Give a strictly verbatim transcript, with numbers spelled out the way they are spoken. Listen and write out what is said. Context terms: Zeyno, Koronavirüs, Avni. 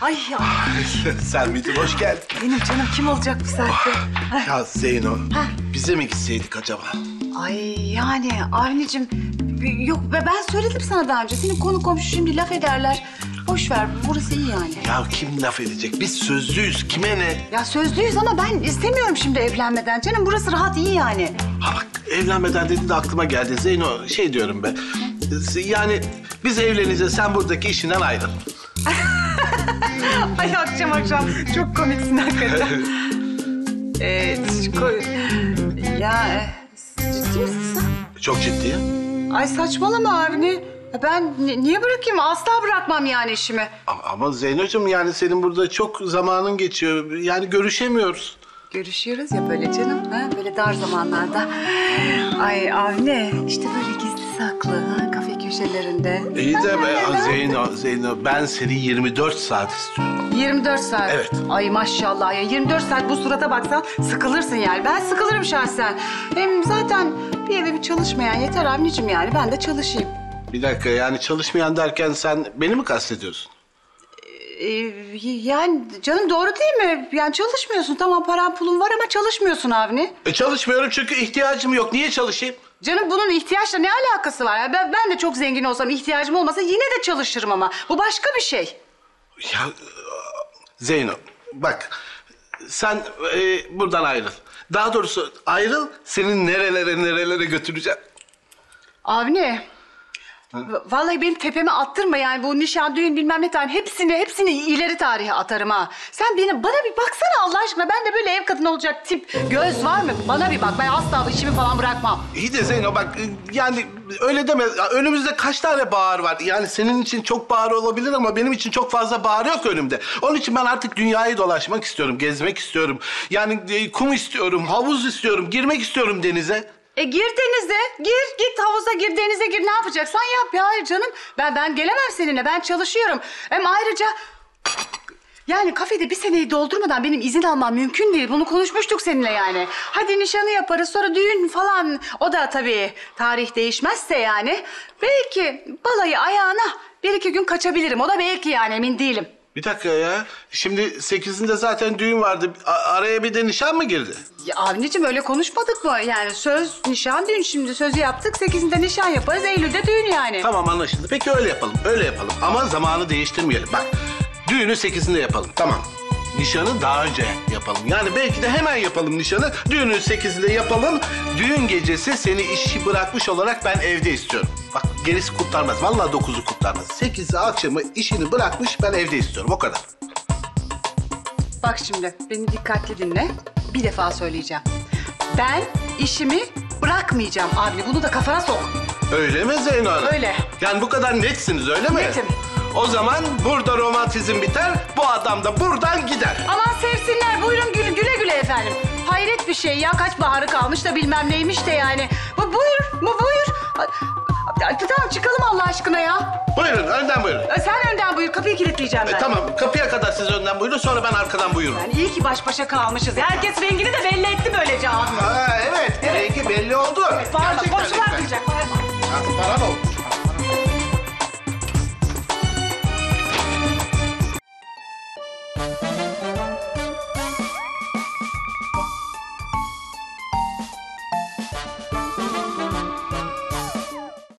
Ay ya. Sen Midim, hoş geldin. Benim canım kim olacak bu saatte? Oh. Ya Zeyno, ha? bize mi gitseydik acaba? Ay yani Avni'cim, yok ben söyledim sana daha önce. Senin konu komşu şimdi laf ederler. Boş ver, burası iyi yani. Ya kim laf edecek? Biz sözlüyüz, kime ne? Ya sözlüyüz ama ben istemiyorum şimdi evlenmeden canım. Burası rahat, iyi yani. Ha bak, evlenmeden dedi de aklıma geldi Zeyno. Şey diyorum ben, yani biz evlenince sen buradaki işinden ayrıl. Ay akşam akşam çok komiksin hakikaten. ee, ya ciddi misin sen? Çok ciddiyim. Ay saçmalama Avni. Ben niye bırakayım? Asla bırakmam yani işimi. Ama, ama Zeynocuğum yani senin burada çok zamanın geçiyor. Yani görüşemiyoruz. Görüşüyoruz ya böyle canım. Ha? Böyle dar zamanlarda. Ay Avni işte böyle gizli saklı ha? Kafe köşelerinde. İyi de be Zeyno, Zeyno ben seni yirmi dört saat istiyorum. yirmi dört saat? Evet. Ay maşallah ya yirmi dört saat bu surata baksan sıkılırsın yani. Ben sıkılırım şahsen. Hem zaten bir eve bir çalışmayan yeter Avnicim yani. Ben de çalışayım. Bir dakika yani çalışmayan derken sen beni mi kastediyorsun? Yani canım doğru değil mi? Yani çalışmıyorsun. Tamam paran pulun var ama çalışmıyorsun Avni. E çalışmıyorum çünkü ihtiyacım yok. Niye çalışayım? Canım bunun ihtiyaçla ne alakası var? Yani ben, ben de çok zengin olsam ihtiyacım olmasa yine de çalışırım ama. Bu başka bir şey. Ya Zeyno bak sen e, buradan ayrıl. Daha doğrusu ayrıl seni nerelere nerelere götüreceğim. Avni. Ha? Vallahi benim tepeme attırma yani bu nişan, düğün bilmem ne tarih hepsini hepsini ileri tarihe atarım ha. Sen beni, bana bir baksana Allah aşkına ben de böyle ev kadını olacak tip göz var mı? Bana bir bak ben asla işimi falan bırakmam. İyi de Zeyno bak yani öyle deme önümüzde kaç tane bahar var yani senin için çok bahar olabilir ama benim için çok fazla bahar yok önümde. Onun için ben artık dünyayı dolaşmak istiyorum, gezmek istiyorum. Yani kum istiyorum, havuz istiyorum, girmek istiyorum denize. E gir denize, gir, git havuza gir, denize gir. Ne yapacaksan yap ya. Hayır canım, ben ben gelemem seninle. Ben çalışıyorum. Hem ayrıca... Yani kafede bir seneyi doldurmadan benim izin almam mümkün değil. Bunu konuşmuştuk seninle yani. Hadi nişanı yaparız, sonra düğün falan. O da tabii tarih değişmezse yani. Belki balayı ayağına bir iki gün kaçabilirim. O da belki yani, emin değilim. Bir dakika ya. Şimdi sekizinde zaten düğün vardı. A araya bir de nişan mı girdi? Ya Avnicim öyle konuşmadık mı? Yani söz, nişan, düğün şimdi. Sözü yaptık. sekizinde nişan yaparız. Eylül'de düğün yani. Tamam anlaşıldı. Peki öyle yapalım. Öyle yapalım. Ama zamanı değiştirmeyelim. Bak düğünü sekizinde yapalım. Tamam. Nişanı daha önce yapalım. Yani belki de hemen yapalım nişanı. Düğünü sekizinde yapalım. Düğün gecesi seni işi bırakmış olarak ben evde istiyorum. Bak gerisi kurtarmaz. Vallahi dokuzu kurtarmaz. sekizi akşamı işini bırakmış ben evde istiyorum. O kadar. Bak şimdi beni dikkatli dinle. Bir defa söyleyeceğim. Ben işimi bırakmayacağım Avni. Bunu da kafana sok. Öyle mi Zeyno Hanım? Öyle. Yani bu kadar netsiniz öyle mi? Netim. O zaman burada romantizm biter, bu adam da buradan gider. Aman sevsinler, buyurun güle güle, güle efendim. Hayret bir şey ya, kaç baharı kalmış da bilmem neymiş de yani. Bu buyur, bu buyur. Tamam çıkalım Allah aşkına ya. Buyurun, önden buyurun. Sen önden buyur, kapıyı kilitleyeceğim ben. E, tamam, kapıya kadar siz önden buyurun, sonra ben arkadan buyururum. Yani iyi ki baş başa kalmışız. Herkes rengini de belli etti böylece abi. Ha evet, evet. Rengi belli oldu. Evet, pardon, boşuna atlayacak, pardon. Para mı?